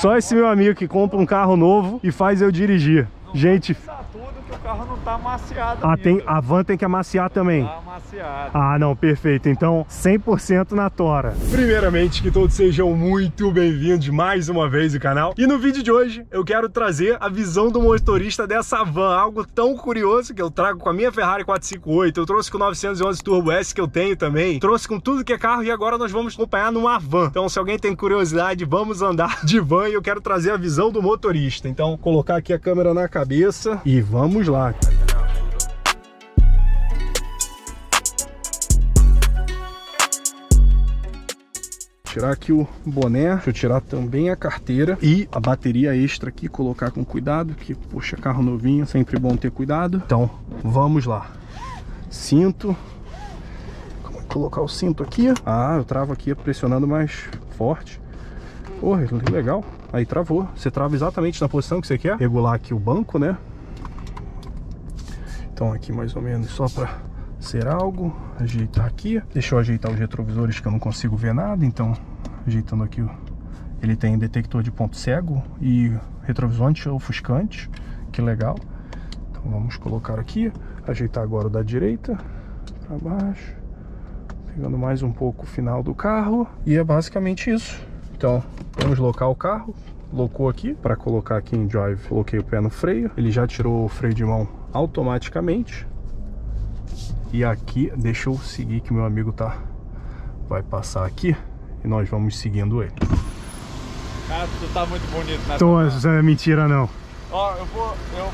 Só esse meu amigo que compra um carro novo e faz eu dirigir. Não, gente, tudo que o carro não tá amaciado. Ah, tem, a van tem que amaciar também. Tá amaciado. Ah, não, perfeito. Então, 100% na tora. Primeiramente, que todos sejam muito bem-vindos mais uma vez ao canal. E no vídeo de hoje, eu quero trazer a visão do motorista dessa van. Algo tão curioso que eu trago com a minha Ferrari 458. Eu trouxe com o 911 Turbo S que eu tenho também. Trouxe com tudo que é carro e agora nós vamos acompanhar numa van. Então, se alguém tem curiosidade, vamos andar de van e eu quero trazer a visão do motorista. Então, colocar aqui a câmera na cabeça e vamos lá. Tirar aqui o boné, deixa eu tirar também a carteira e a bateria extra aqui, colocar com cuidado, que poxa, carro novinho, sempre bom ter cuidado. Então, vamos lá. Cinto. Vou colocar o cinto aqui. Ah, eu travo aqui pressionando mais forte. Porra, legal. Aí travou. Você trava exatamente na posição que você quer. Regular aqui o banco, né? Então aqui mais ou menos só pra ser algo. Ajeitar aqui. Deixa eu ajeitar os retrovisores que eu não consigo ver nada. Então ajeitando aqui. Ele tem detector de ponto cego e retrovisante ofuscante. Que legal. Então vamos colocar aqui. Ajeitar agora o da direita. Pra baixo. Pegando mais um pouco o final do carro. E é basicamente isso. Então, vamos locar o carro, locou aqui, para colocar aqui em drive, coloquei o pé no freio, ele já tirou o freio de mão automaticamente. E aqui, deixa eu seguir que meu amigo tá, vai passar aqui e nós vamos seguindo ele. Cara, tu tá muito bonito, né? Então, isso é mentira não. Ó, eu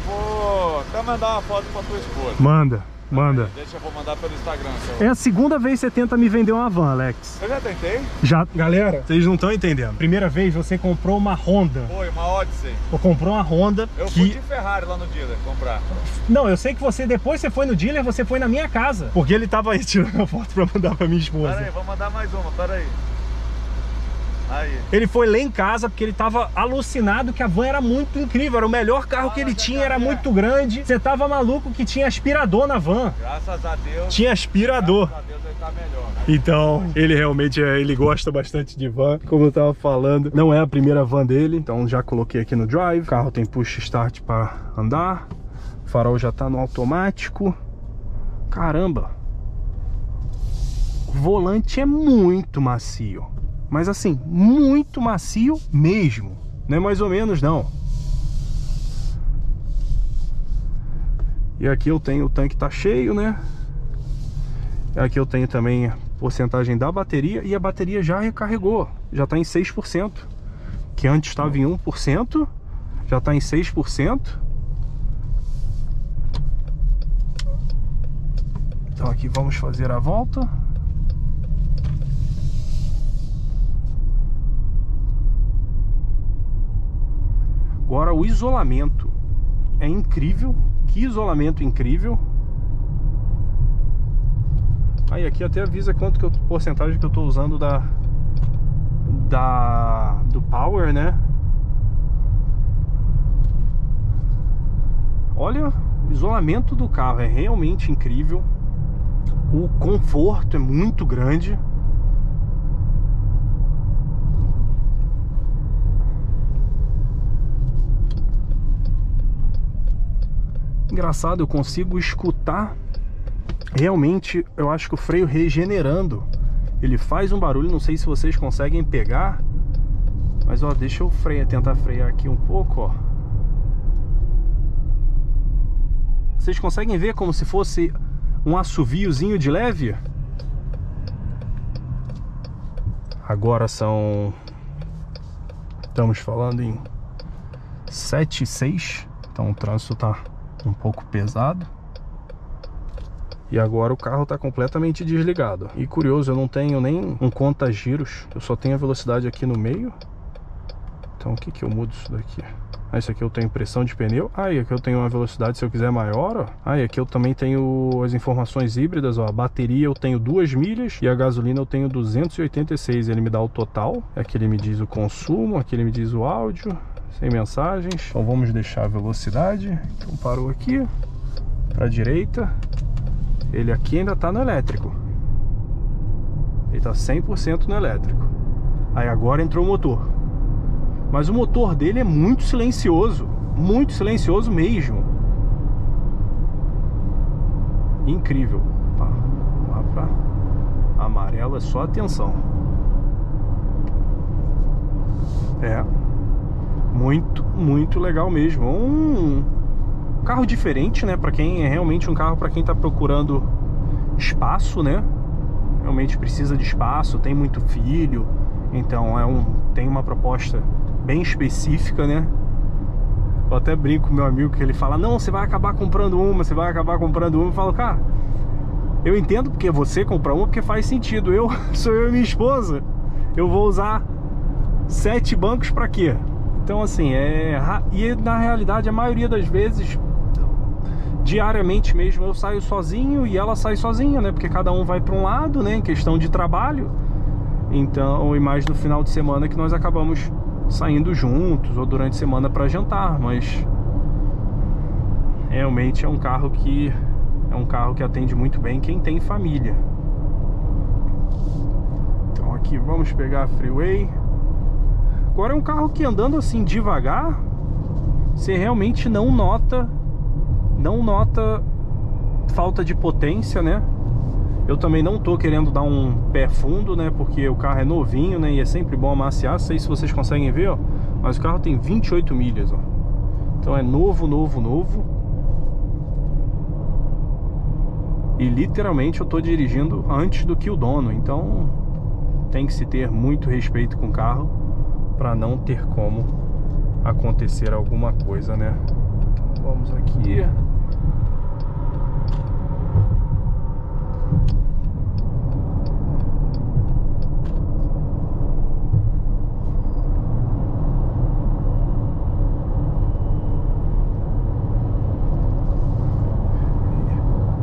vou até mandar uma foto pra tua esposa. Manda. Manda. Deixa eu vou mandar pelo Instagram. É a segunda vez que você tenta me vender uma van, Alex. Eu já tentei? Já. Galera, vocês não estão entendendo. Primeira vez você comprou uma Honda. Foi, uma Odyssey. Ou comprou uma Honda. Eu fui de Ferrari lá no dealer comprar. Não, eu sei que você, depois você foi no dealer, você foi na minha casa. Porque ele tava aí tirando a foto pra mandar pra minha esposa. Pera aí, vou mandar mais uma, pera aí. Aí. Ele foi lá em casa porque ele tava alucinado que a van era muito incrível, era o melhor carro que ele tinha, era muito grande. Você tava maluco que tinha aspirador na van. Graças a Deus. Tinha aspirador. Graças a Deus ele tá melhor, né? Então, ele realmente ele gosta bastante de van, como eu tava falando. Não é a primeira van dele, então já coloquei aqui no drive. O carro tem push start para andar. O farol já tá no automático. Caramba. O volante é muito macio. Mas assim, muito macio mesmo. Não é mais ou menos, não. E aqui eu tenho, o tanque tá cheio, né? Aqui eu tenho também a porcentagem da bateria. E a bateria já recarregou. Já tá em 6%. Que antes estava em 1%. Já tá em 6%. Então aqui vamos fazer a volta. Agora o isolamento é incrível, que isolamento incrível. Aí aqui até avisa quanto que eu, porcentagem que eu tô usando do power, né? Olha, o isolamento do carro é realmente incrível. O conforto é muito grande. Engraçado, eu consigo escutar realmente, eu acho que o freio regenerando, ele faz um barulho, não sei se vocês conseguem pegar, mas ó, deixa eu frear, tentar frear aqui um pouco, ó. Vocês conseguem ver como se fosse um assoviozinho de leve? Agora são, estamos falando em 7:06, então o trânsito tá um pouco pesado. E agora o carro está completamente desligado. E curioso, eu não tenho nem um conta-giros. Eu só tenho a velocidade aqui no meio. Então o que que eu mudo isso daqui? Ah, isso aqui eu tenho pressão de pneu. Ah, e aqui eu tenho uma velocidade se eu quiser maior, ó. Ah, e aqui eu também tenho as informações híbridas, ó. A bateria eu tenho 2 milhas e a gasolina eu tenho 286. Ele me dá o total. Aqui ele me diz o consumo, aqui ele me diz o áudio. Sem mensagens. Então vamos deixar a velocidade. Então parou aqui. Para a direita. Ele aqui ainda está no elétrico. Ele está 100% no elétrico. Aí agora entrou o motor. mas o motor dele é muito silencioso mesmo. Incrível. Tá, lá pra amarela é só atenção. É muito legal mesmo. Um carro diferente, né? Para quem é realmente um carro para quem tá procurando espaço, né? Realmente precisa de espaço, tem muito filho, então é tem uma proposta bem específica, né? Eu até brinco com meu amigo que ele fala: não, você vai acabar comprando uma, você vai acabar comprando uma. Eu falo: cara, eu entendo porque você comprar uma, porque faz sentido. Eu sou eu e minha esposa, eu vou usar 7 bancos para quê? Então assim, e na realidade a maioria das vezes, diariamente mesmo, eu saio sozinho e ela sai sozinha, né? Porque cada um vai para um lado, né? Em questão de trabalho. Então, e mais no final de semana que nós acabamos saindo juntos ou durante a semana para jantar, mas realmente é um carro que atende muito bem quem tem família. Então aqui vamos pegar a freeway. Agora é um carro que, andando assim devagar, você realmente não nota falta de potência, né? Eu também não tô querendo dar um pé fundo, né? Porque o carro é novinho, né? E é sempre bom amaciar. Sei se vocês conseguem ver, ó. Mas o carro tem 28 milhas, ó. Então é novo. E literalmente eu tô dirigindo antes do que o dono. Então tem que se ter muito respeito com o carro para não ter como acontecer alguma coisa, né? Então, vamos aqui.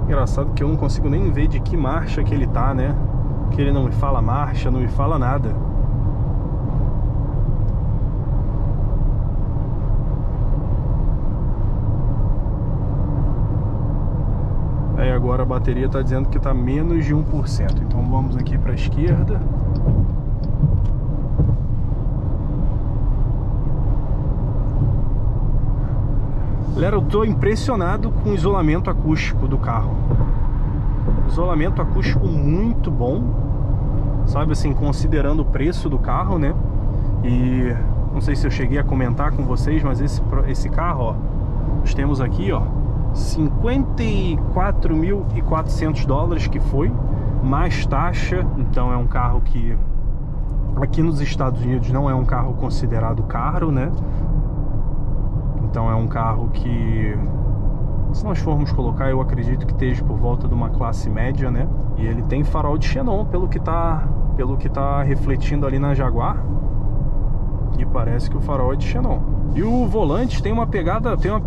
Engraçado que eu não consigo nem ver de que marcha que ele tá, né? Porque ele não me fala marcha, não me fala nada. Aí agora a bateria tá dizendo que tá menos de 1%. Então vamos aqui pra esquerda. Galera, eu tô impressionado com o isolamento acústico do carro. Isolamento acústico muito bom, sabe, assim, considerando o preço do carro, né? E não sei se eu cheguei a comentar com vocês, mas esse carro, ó, nós temos aqui, ó, 54.400 dólares que foi, mais taxa. Então é um carro que aqui nos Estados Unidos não é um carro considerado caro, né? Então é um carro que, se nós formos colocar, eu acredito que esteja por volta de uma classe média, né? E ele tem farol de xenon, pelo que tá refletindo ali na Jaguar. E parece que o farol é de xenon. E o volante tem uma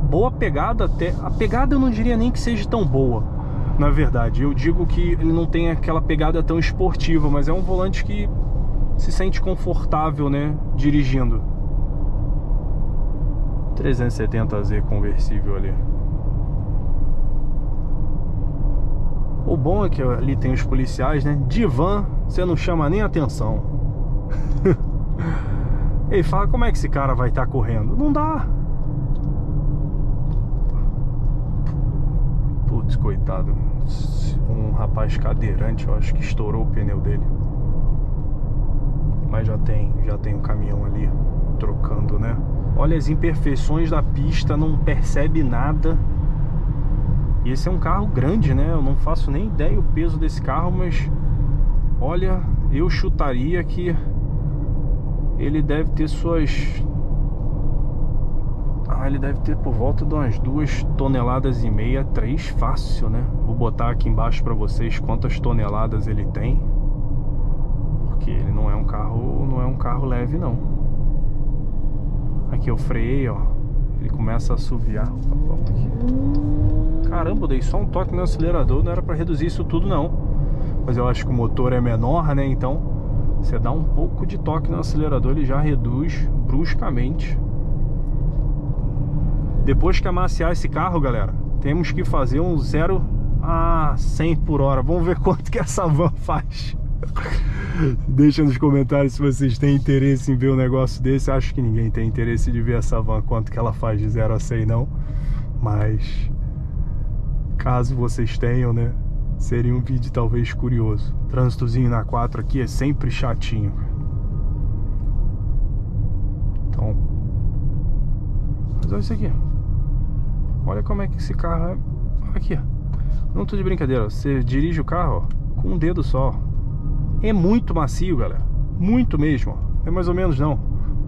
boa pegada até. A pegada eu não diria nem que seja tão boa, na verdade. Eu digo que ele não tem aquela pegada tão esportiva, mas é um volante que se sente confortável, né? Dirigindo. 370Z conversível ali. O bom é que ali tem os policiais, né? De van, você não chama nem atenção. Ele fala: como é que esse cara vai estar correndo? Não dá. Putz, coitado. Um rapaz cadeirante, eu acho que estourou o pneu dele. Mas já tem um caminhão ali trocando, né? Olha as imperfeições da pista, não percebe nada. E esse é um carro grande, né? Eu não faço nem ideia o peso desse carro, mas olha, eu chutaria que ele deve ter ele deve ter por volta de umas 2,5 toneladas, 3 fácil, né? Vou botar aqui embaixo para vocês quantas toneladas ele tem, porque ele não é um carro leve, não. Aqui eu freiei, ó. Ele começa a assoviar. Vamos aqui. Caramba, eu dei só um toque no acelerador. Não era pra reduzir isso tudo, não. Mas eu acho que o motor é menor, né? Então, você dá um pouco de toque no acelerador, ele já reduz bruscamente. Depois que amaciar esse carro, galera, temos que fazer um 0 a 100 por hora. Vamos ver quanto que essa van faz. Deixa nos comentários se vocês têm interesse em ver um negócio desse. Acho que ninguém tem interesse de ver essa van, quanto que ela faz de 0 a 100 não. Mas caso vocês tenham, né, seria um vídeo talvez curioso. Trânsitozinho na 4 aqui é sempre chatinho. Então, mas olha isso aqui. Olha como é que esse carro é. Aqui, ó. Não tô de brincadeira, ó. Você dirige o carro, ó, com um dedo só. É muito macio, galera. Muito mesmo, ó. É mais ou menos não.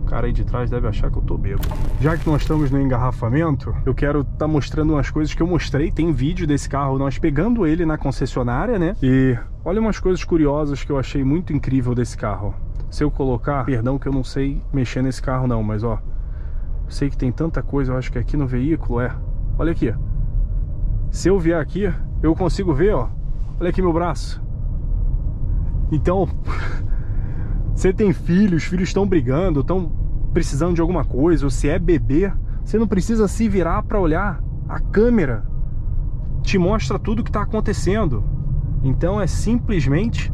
O cara aí de trás deve achar que eu tô bêbado. Já que nós estamos no engarrafamento, eu quero tá mostrando umas coisas que eu mostrei. Tem vídeo desse carro, nós pegando ele na concessionária, né? E olha umas coisas curiosas que eu achei muito incrível desse carro. Se eu colocar... Perdão que eu não sei mexer nesse carro não, mas ó, eu sei que tem tanta coisa, eu acho que aqui no veículo é... Olha aqui. Se eu vier aqui, eu consigo ver, ó. Olha aqui meu braço. Então, você tem filhos, os filhos estão brigando, estão precisando de alguma coisa, ou se é bebê, você não precisa se virar para olhar. A câmera te mostra tudo o que está acontecendo. Então é simplesmente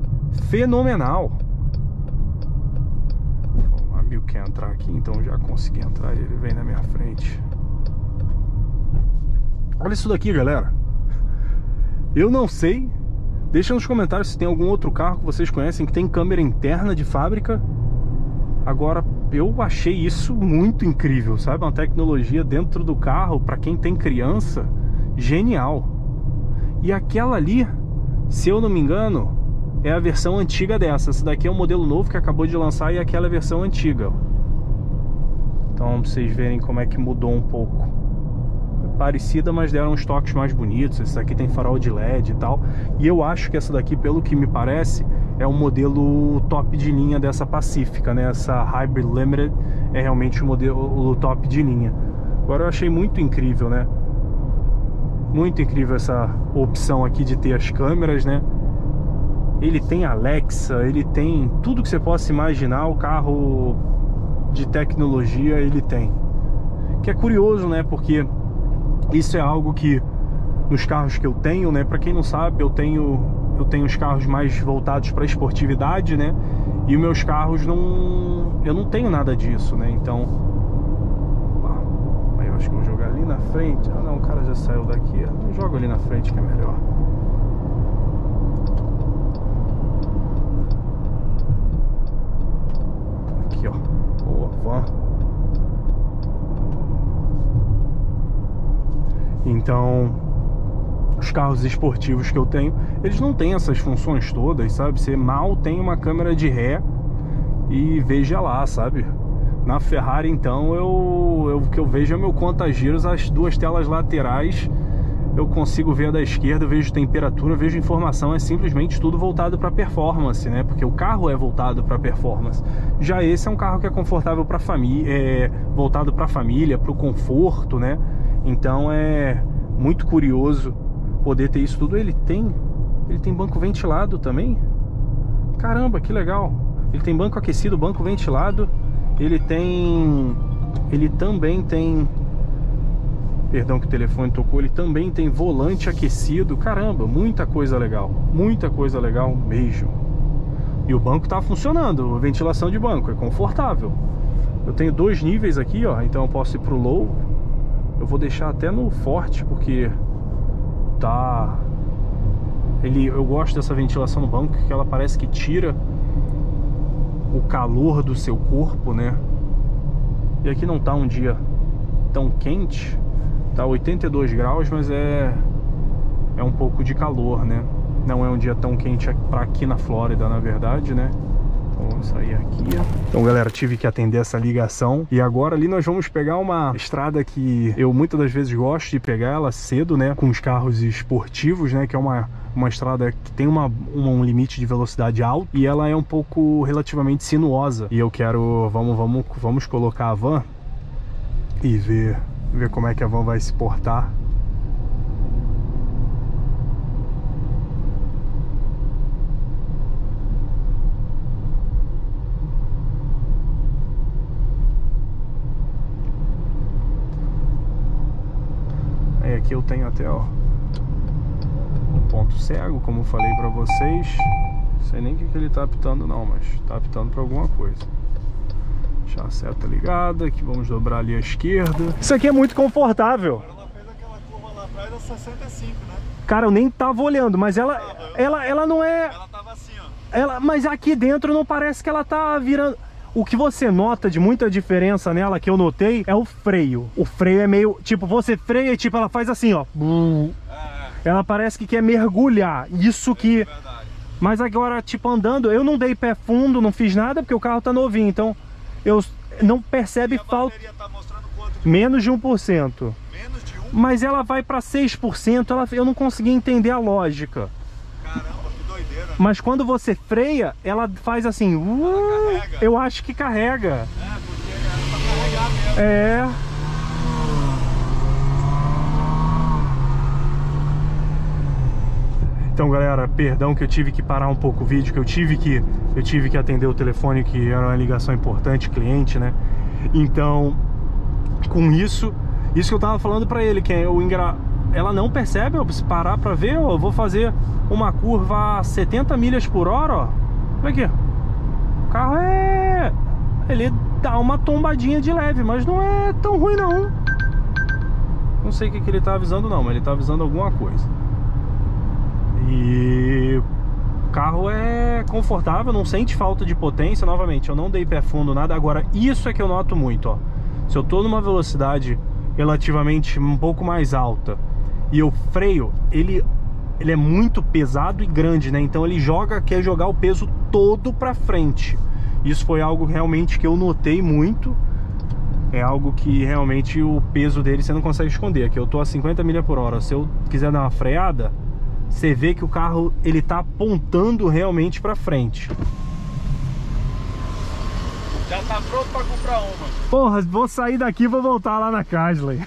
fenomenal. O amigo quer entrar aqui, então já consegui entrar, ele vem na minha frente. Olha isso daqui, galera. Eu não sei. Deixa nos comentários se tem algum outro carro que vocês conhecem que tem câmera interna de fábrica. Agora, eu achei isso muito incrível, sabe? Uma tecnologia dentro do carro, para quem tem criança, genial. E aquela ali, se eu não me engano, é a versão antiga dessa. Essa daqui é um modelo novo que acabou de lançar e aquela é a versão antiga. Então, pra vocês verem como é que mudou um pouco. Parecida, mas deram uns toques mais bonitos. Esse aqui tem farol de LED e tal. E eu acho que essa daqui, pelo que me parece, é um modelo top de linha dessa Pacifica, né? Essa Hybrid Limited é realmente o modelo top de linha. Agora eu achei muito incrível, né? Muito incrível essa opção aqui de ter as câmeras, né? Ele tem Alexa, ele tem tudo que você possa imaginar. O carro de tecnologia ele tem. Que é curioso, né? Porque isso é algo que nos carros que eu tenho, né? Para quem não sabe, eu tenho os carros mais voltados para esportividade, né? E meus carros eu não tenho nada disso, né? Então, aí eu acho que vou jogar ali na frente. Ah, não, o cara já saiu daqui. Eu jogo ali na frente que é melhor. Aqui, ó. Boa, vó. Então, os carros esportivos que eu tenho, eles não têm essas funções todas, sabe? Você mal tem uma câmera de ré e veja lá, sabe? Na Ferrari, então, o que eu vejo é meu conta-giros, as duas telas laterais, eu consigo ver a da esquerda, eu vejo temperatura, eu vejo informação, é simplesmente tudo voltado para performance, né? Porque o carro é voltado para performance. Já esse é um carro que é confortável para família, voltado para a família, para o conforto, né? Então é muito curioso poder ter isso tudo. Ele tem banco ventilado também. Caramba, que legal. Ele tem banco aquecido, banco ventilado. Ele também tem... Perdão que o telefone tocou. Ele também tem volante aquecido. Caramba, muita coisa legal. Muita coisa legal mesmo. E o banco tá funcionando. A ventilação de banco é confortável. Eu tenho dois níveis aqui, ó. Então eu posso ir pro low. Eu vou deixar até no forte, porque tá... Eu gosto dessa ventilação no banco, que ela parece que tira o calor do seu corpo, né? E aqui não tá um dia tão quente. Tá 82 graus, mas é um pouco de calor, né? Não é um dia tão quente pra aqui na Flórida, na verdade, né? Vamos sair aqui. Então, galera, tive que atender essa ligação. E agora ali nós vamos pegar uma estrada que eu muitas das vezes gosto de pegar ela cedo, né? Com os carros esportivos, né? Que é uma estrada que tem um limite de velocidade alto. E ela é um pouco relativamente sinuosa. E eu quero... Vamos colocar a van e ver como é que a van vai se portar. Aqui eu tenho até, ó, um ponto cego, como eu falei pra vocês. Sei nem o que ele tá apitando não, mas tá apitando pra alguma coisa. Deixar a seta ligada, que vamos dobrar ali à esquerda. Isso aqui é muito confortável. Ela fez aquela curva lá atrás a 65, né? Cara, eu nem tava olhando, mas ela não é... Ela tava assim, ó. Mas aqui dentro não parece que ela tá virando... O que você nota de muita diferença nela, que eu notei, é o freio. O freio é meio... Tipo, você freia e tipo, ela faz assim, ó. Ela parece que quer mergulhar. Isso que... Mas agora, tipo, andando, eu não dei pé fundo, não fiz nada, porque o carro tá novinho. Então, eu não percebe falta... Tá mostrando quanto de... Menos de 1%. Menos de 1%? Mas ela vai pra 6%. Eu não consegui entender a lógica. Caramba. Mas quando você freia, ela faz assim... eu acho que carrega. É, porque era pra carregar mesmo. É. Então, galera, perdão que eu tive que parar um pouco o vídeo, que eu tive que atender o telefone, que era uma ligação importante, cliente, né? Então, com isso que eu tava falando pra ele, que é o engraçado. Ela não percebe, ó, se parar pra ver, ó, eu vou fazer uma curva a 70 milhas por hora, ó. Olha aqui. O carro é... Ele dá uma tombadinha de leve, mas não é tão ruim, não. Não sei o que ele tá avisando, não, mas ele tá avisando alguma coisa. E... O carro é confortável, não sente falta de potência. Novamente, eu não dei pé fundo, nada. Agora, isso é que eu noto muito, ó. Se eu tô numa velocidade relativamente um pouco mais alta e o freio, ele é muito pesado e grande, né? Então ele quer jogar o peso todo pra frente. Isso foi algo realmente que eu notei muito. É algo que realmente o peso dele você não consegue esconder. Aqui eu tô a 50 milhas por hora. Se eu quiser dar uma freada, você vê que o carro, ele tá apontando realmente pra frente. Já tá pronto pra comprar uma. Porra, vou sair daqui e vou voltar lá na Chrysler.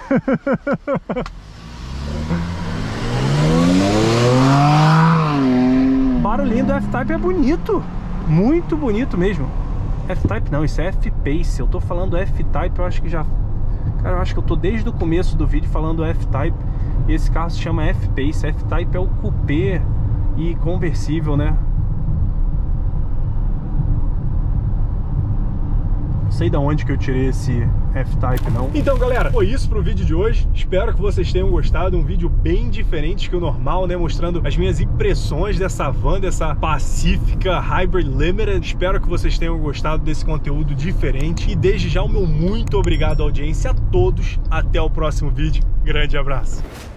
O barulhinho do F-Type é bonito. Muito bonito mesmo. F-Type não, isso é F-Pace. Eu tô falando F-Type, eu acho que já... Cara, eu acho que eu tô desde o começo do vídeo falando F-Type. E esse carro se chama F-Pace. F-Type é o cupê e conversível, né? Não sei de onde que eu tirei esse F-Type, não. Então, galera, foi isso pro vídeo de hoje. Espero que vocês tenham gostado. Um vídeo bem diferente que o normal, né? Mostrando as minhas impressões dessa van, dessa Pacifica Hybrid Limited. Espero que vocês tenham gostado desse conteúdo diferente. E desde já o meu muito obrigado à audiência, a todos. Até o próximo vídeo. Grande abraço.